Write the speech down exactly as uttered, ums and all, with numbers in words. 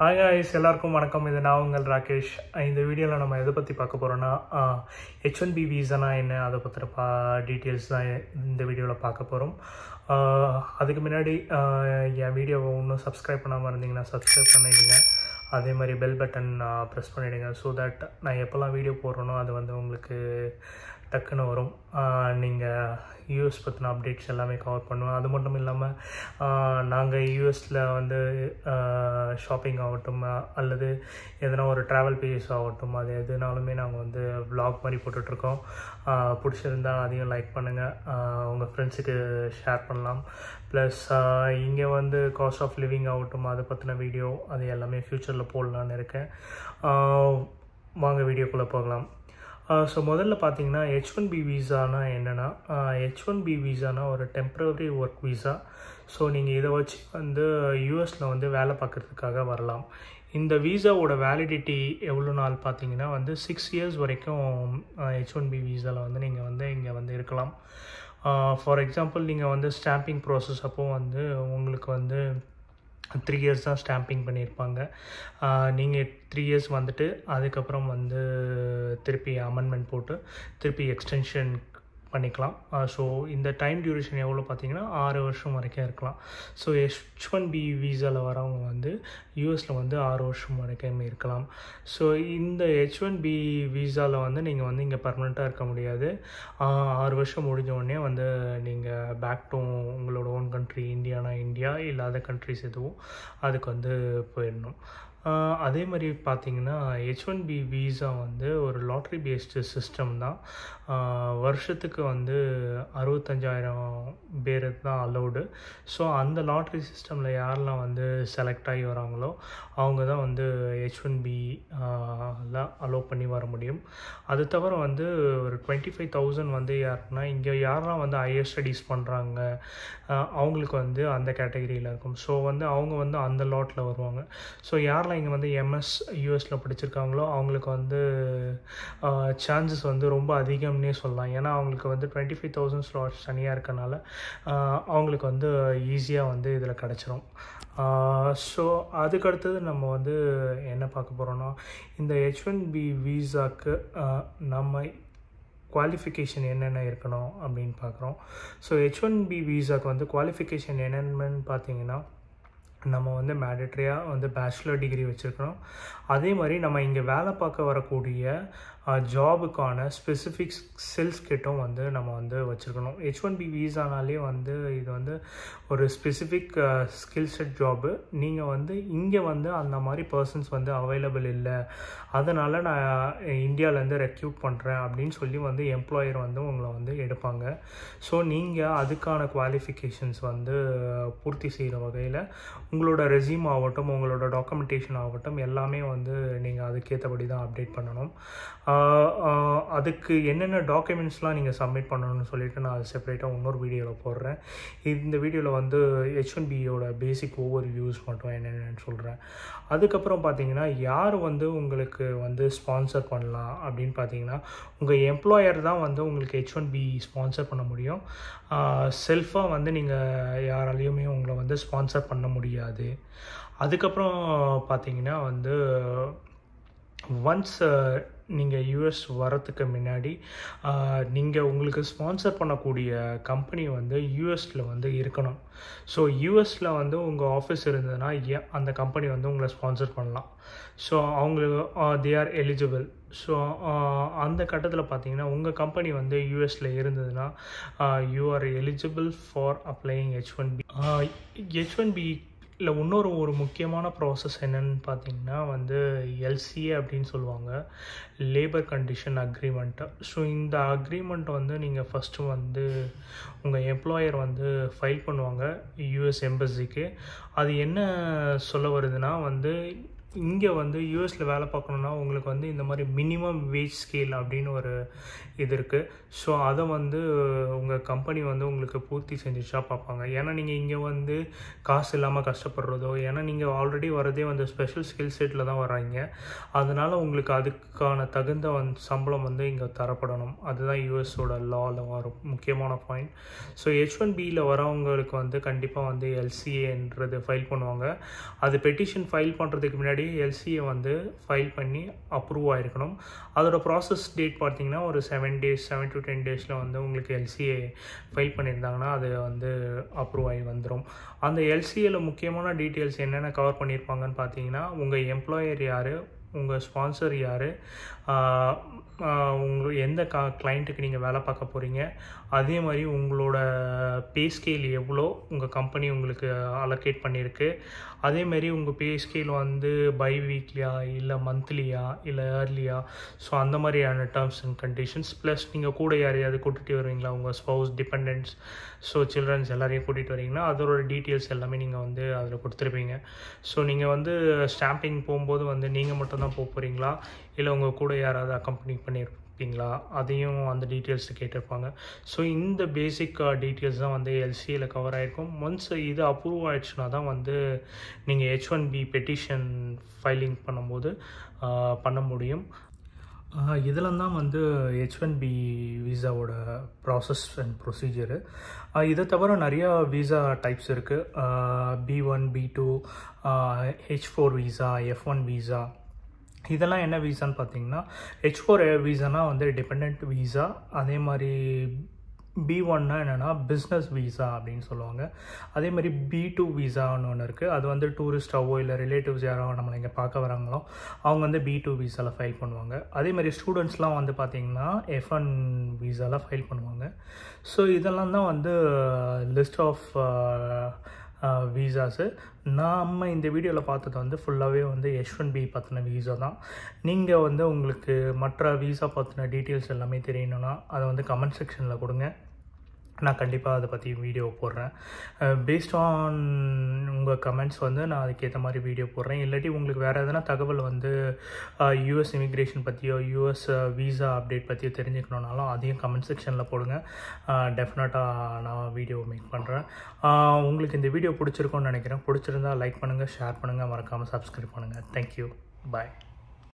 Hi guys, எல்லாருக்கும் வணக்கம். இது நான் உங்கள் ராகேஷ். இந்த வீடியோல நம்ம எதை பத்தி பார்க்க போறோம்னா H one B விசானா என்ன அத பத்தின டீடைல்ஸ் தான் இந்த வீடியோல பார்க்க போறோம். அதுக்கு முன்னாடி என் வீடியோவை இன்னும் subscribe பண்ணாம இருந்தீங்கன்னா subscribe பண்ணிடுங்க. அதே மாதிரி பெல் பட்டன் பிரஸ் பண்ணிடுங்க so that நான் எப்பலாம் வீடியோ போடுறேனோ அது வந்து உங்களுக்கு டக்குன்னு வரும். நீங்க U S பத்தின அப்டேட்ஸ் எல்லாமே கவர் பண்ணுவோம். அது மட்டும் இல்லாம நாங்க U S ல வந்து ஷாப்பிங் ஆகட்டும் அல்லது எதனா ஒரு டிராவல் பேஸ் ஆகட்டும் அது எதுனாலுமே நாங்க வந்து vlog மாதிரி போட்டுட்டு இருக்கோம். பிடிச்சிருந்தா அதையும் லைக் பண்ணுங்க. உங்க ஃப்ரெண்ட்ஸ்க்கு ஷேர் பண்ணலாம். பிளஸ் இங்க வந்து காஸ்ட் ஆஃப் லிவிங் ஆகட்டும் அது பத்தின வீடியோ அது எல்லாமே ஃபியூச்சர்ல போடலாம்னு இருக்கேன். வாங்க வீடியோக்குள்ள போகலாம். So முதல்ல பாத்தீங்கன்னா H one B விசானா என்னன்னா H one B விசானா ஒரு டெம்பரரி வர்க் விசா. சோ நீங்க இத வச்சு வந்து U S ல வந்து வேலை பார்க்கிறதுக்காக வரலாம். இந்த விசாவோட validity எவ்வளவு நாள் பாத்தீங்கன்னா வந்து six years வரைக்கும் H one B விசால வந்து நீங்க வந்து இங்க வந்து இருக்கலாம். For example நீங்க வந்து stamping process அப்போ வந்து உங்களுக்கு வந்து three years தான் stamping பண்ணிருப்பாங்க. நீங்க three years வந்துட்டு அதுக்கு அப்புறம் வந்து திருப்பி amendment போட்டு திருப்பி extension பண்ணிக்கலாம். சோ இந்த டைம் டியூரேஷன் எவ்வளவு பாத்தீங்கன்னா six வருஷம் வரைக்கும் இருக்கலாம். சோ H one B விசால வரவங்க வந்து U S ல வந்து six வருஷம் வரைக்கும் இருக்கலாம். சோ இந்த H one B விசால வந்து நீங்க வந்து இங்க பெர்மனன்ட்டா இருக்க முடியாது. six வருஷம் முடிஞ்ச உடனே வந்து நீங்க back to உங்களோட own country இந்தியானா இந்தியா இல்ல other countries எதுவும் அதுக்கு வந்து போயிடணும். அதே மாதிரி பாத்தீங்கன்னா H one B விசா வந்து ஒரு லாட்டரி பேஸ்ட் சிஸ்டம் தான். வருஷத்துக்கு வந்து sixty-five thousand பேர் தான் அலௌட். சோ அந்த லாட்டரி சிஸ்டம்ல யாரெல்லாம் வந்து செலக்ட் ஆகி வராங்களோ அவங்க தான் வந்து H one B ல அலோ பண்ணி வர முடியும். அது தவிர வந்து ஒரு twenty-five thousand வந்து யாருன்னா இங்க யாரெல்லாம் வந்து ஹையர் ஸ்டடீஸ் பண்றாங்க அவங்களுக்கு வந்து அந்த கேட்டகரியில இருக்கும். சோ வந்து அவங்க வந்து அந்த லாட்ல வருவாங்க. சோ யாரெல்லாம் இங்க வந்து M S U S ல படிச்சிருக்காங்களோ அவங்களுக்கு வந்து சான்சஸ் வந்து ரொம்ப அதிகம்னே சொல்லலாம். ஏனா அவங்களுக்கு வந்து twenty-five thousand ஸ்லாட்ஸ் தனியா இருக்கனால அவங்களுக்கு வந்து ஈஸியா வந்து இதல கிடைச்சிரும். சோ அதுக்கு அடுத்து நம்ம வந்து என்ன பார்க்க போறோம்னா இந்த H one B விசாக்கு நம்ம qualification என்னென்ன இருக்கணும் அப்படிን பார்க்கறோம். சோ H one B விசாக்கு வந்து qualification என்னன்னு பாத்தீங்கன்னா நம்ம வந்து மேண்டேட்டரியா வந்து bachelor degree வச்சிருக்கோம். அதே மாதிரி நம்ம இங்க வேலை பார்க்க வரக்கூடிய ஜாபுக்கான specific skills கிட்டும் வந்து நம்ம வந்து வச்சிருக்கணும். H one B விசானாலே வந்து இது வந்து ஒரு specific skill set ஜாப். நீங்க வந்து இங்க வந்து அந்த மாதிரி पर्सनஸ் வந்து அவேலபிள் இல்ல. அதனால நான் இந்தியால இருந்து ரெக்ரூட் பண்றேன் அப்படினு சொல்லி வந்து எம்ப்ளாயர் வந்து உங்களை வந்து எடுப்பாங்க. சோ நீங்க அதுக்கான குவாலிஃபிகேஷன்ஸ் வந்து பூர்த்தி செய்யற வகையில உங்களோட ரெஸ்யூம் ஆவட்டும் உங்களோட டாக்குமெண்டேஷன் ஆவட்டும் எல்லாமே வந்து நீங்க அதுக்கேத்தபடி தான் அப்டேட் பண்ணனும். அதுக்கு என்னென்ன டாக்குமெண்ட்ஸ்லாம் நீங்க சப்மிட் பண்ணனும்னு சொல்லிட்டு நான் செப்பரேட்டா இன்னொரு வீடியோல போடுறேன். இந்த வீடியோல வந்து H one B யோட பேசிக் ஓவர்வியூஸ் மட்டும் என்னன்னு சொல்றேன். அதுக்கு அப்புறம் பாத்தீங்கன்னா யார் வந்து உங்களுக்கு வந்து ஸ்பான்சர் பண்ணலாம் அப்படினு பாத்தீங்கன்னா உங்க எம்ப்ளாயர் தான் வந்து உங்களுக்கு H one B ஸ்பான்சர் பண்ண முடியும். செல்ஃபா வந்து நீங்க யாராலயுமே உங்களை வந்து ஸ்பான்சர் பண்ண முடியாது. அதுக்கு அப்புறம் பாத்தீங்கன்னா வந்து ஒன்ஸ் நீங்க U S வரதுக்கு முன்னாடி நீங்க உங்களுக்கு ஸ்பான்சர் பண்ணக்கூடிய கம்பெனி வந்து U S ல வந்து இருக்கணும். சோ U S ல வந்து உங்க ஆபீஸ் இருந்தனா அந்த கம்பெனி வந்து உங்களை ஸ்பான்சர் பண்ணலாம். சோ அவங்க they are eligible. சோ அந்த கட்டத்துல பாத்தீங்கன்னா உங்க கம்பெனி வந்து U S ல இருந்ததுனா you are eligible for applying H one B. H one B இல்ல இன்னொரு ஒரு முக்கியமான process என்னன்னு பாத்தீங்கன்னா வந்து L C A அப்படினு சொல்வாங்க. Labour condition agreement. சோ இந்த அக்ரிமென்ட் வந்து நீங்க ஃபர்ஸ்ட் வந்து உங்க எம்ப்ளாயர் வந்து ஃபைல் பண்ணுவாங்க U S எம்பசிக்கு. அது என்ன சொல்ல வருதுன்னா வந்து இங்கே வந்து யூஎஸில் வேலை பார்க்கணுன்னா உங்களுக்கு வந்து இந்த மாதிரி மினிமம் வேஜ் ஸ்கேல் அப்படின்னு ஒரு இது இருக்குது. ஸோ அதை வந்து உங்கள் கம்பெனி வந்து உங்களுக்கு பூர்த்தி செஞ்சுச்சா பார்ப்பாங்க. ஏன்னா நீங்கள் இங்கே வந்து காசு இல்லாமல் கஷ்டப்படுறதோ, ஏன்னா நீங்கள் ஆல்ரெடி வரதே வந்து ஸ்பெஷல் ஸ்கில் செட்டில் தான் வராங்க, அதனால் உங்களுக்கு அதுக்கான தகுந்த வந் சம்பளம் வந்து இங்கே தரப்படணும். அதுதான் யூஎஸோட லாவில் வரும் முக்கியமான பாயிண்ட். ஸோ ஹெச் ஒன் பியில் வரவங்களுக்கு வந்து கண்டிப்பாக வந்து எல்சிஏன்றது ஃபைல் பண்ணுவாங்க. அது பெட்டிஷன் ஃபைல் பண்ணுறதுக்கு முன்னாடி எல்சிஏ வந்து ஃபைல் பண்ணி அப்ரூவ் ஆகிருக்கணும். அதோட ப்ராசஸ் டேட் பார்த்திங்கன்னா ஒரு seven days seven to ten டேஸில் வந்து உங்களுக்கு எல்சிஏ ஃபைல் பண்ணியிருந்தாங்கன்னா அது வந்து அப்ரூவ் ஆகி வந்துடும். அந்த எல்சிஏல முக்கியமான டீட்டெயில்ஸ் என்னென்ன கவர் பண்ணியிருப்பாங்கன்னு பார்த்தீங்கன்னா உங்கள் எம்ப்ளாயர் யார், உங்கள் ஸ்பான்சர் யார், உங்கள் எந்த கா கிளைண்ட்டுக்கு நீங்கள் வேலை பார்க்க போகிறீங்க, அதே மாதிரி உங்களோட பே ஸ்கேல் எவ்வளோ உங்கள் கம்பெனி உங்களுக்கு அலோகேட் பண்ணியிருக்கு, அதேமாரி உங்கள் பே ஸ்கேல் வந்து பை வீக்லியா இல்லை மந்த்லியா இல்லை இயர்லியா, ஸோ அந்த மாதிரியான டேர்ம்ஸ் அண்ட் கண்டிஷன்ஸ். ப்ளஸ் நீங்கள் கூட யாரையாவது கூட்டிகிட்டு வருவீங்களா, உங்கள் ஸ்பவுஸ், டிபெண்டன்ஸ், ஸோ சில்ட்ரன்ஸ் எல்லாரையும் கூட்டிகிட்டு வரீங்கன்னா அதோட டீட்டெயில்ஸ் எல்லாமே நீங்கள் வந்து அதில் கொடுத்துருப்பீங்க. ஸோ நீங்கள் வந்து ஸ்டாம்பிங் போகும்போது வந்து நீங்கள் மட்டும் தான் போக போகிறீங்களா இல்லை உங்கள் கூட யாராவது அக்கம்பெனி பண்ணியிருப்பீங்களா, அதையும் அந்த டீட்டெயில்ஸ் கேட்டிருப்பாங்க. ஸோ இந்த பேசிக் டீட்டெயில்ஸ் தான் வந்து எல்சிஏல கவர் ஆகிருக்கும். ஒன்ஸ் இது அப்ரூவ் ஆகிடுச்சுன்னா தான் வந்து நீங்கள் H one B petition filing பண்ணும்போது பண்ண முடியும். இதெல்லாம் தான் வந்து ஹெச் ஒன் பி விசாவோட ப்ராசஸ் அண்ட் ப்ரொசீஜரு. இதை தவிர நிறையா விசா டைப்ஸ் இருக்குது. B one B two H four visa, F one visa. இதெல்லாம் என்ன விசான்னு பார்த்தீங்கன்னா ஹெச் ஃபோர் விசானா வந்து டிபெண்ட் விசா, அதே மாதிரி பி ஒன்னா என்னென்னா பிஸ்னஸ் விசா அப்படின்னு சொல்லுவாங்க. அதேமாதிரி பி டூ விசான்னு ஒன்று இருக்குது. அது வந்து டூரிஸ்டாவோ இல்லை ரிலேட்டிவ்ஸ் யாரோ நம்மளை இங்கே பார்க்க வராங்களோ அவங்க வந்து பி டூ விசாவில் ஃபைல் பண்ணுவாங்க. அதேமாதிரி ஸ்டூடெண்ட்ஸ்லாம் வந்து பார்த்திங்கன்னா எஃப் ஒன் விசாவில் ஃபைல் பண்ணுவாங்க. ஸோ இதெல்லாம் தான் வந்து லிஸ்ட் ஆஃப் விசாஸு. நாம் இந்த வீடியோவில் பார்த்தது வந்து ஃபுல்லாகவே வந்து ஹெச் ஒன் பி பற்றின விசா தான். நீங்கள் வந்து உங்களுக்கு மற்ற விசா பற்றின டீட்டெயில்ஸ் எல்லாமே தெரியணும்னா அதை வந்து கமெண்ட் செக்ஷனில் கொடுங்க, நான் கண்டிப்பாக அதை பற்றி வீடியோ போடுறேன். பேஸ்ட் ஆன் உங்கள் கமெண்ட்ஸ் வந்து நான் அதுக்கேற்ற மாதிரி வீடியோ போடுறேன். இல்லாட்டி உங்களுக்கு வேறு எதனா தகவல் வந்து யூஎஸ் இமிக்ரேஷன் பற்றியோ யூஎஸ் விசா அப்டேட் பற்றியோ தெரிஞ்சுக்கணுன்னாலும் அதையும் கமெண்ட் செக்ஷனில் போடுங்க, டெஃபினட்டாக நான் வீடியோ மேக் பண்ணுறேன். உங்களுக்கு இந்த வீடியோ பிடிச்சிருக்கோன்னு நினைக்கிறேன். பிடிச்சிருந்தால் லைக் பண்ணுங்கள், ஷேர் பண்ணுங்கள், மறக்காமல் சப்ஸ்கிரைப் பண்ணுங்கள். தேங்க்யூ, பாய்.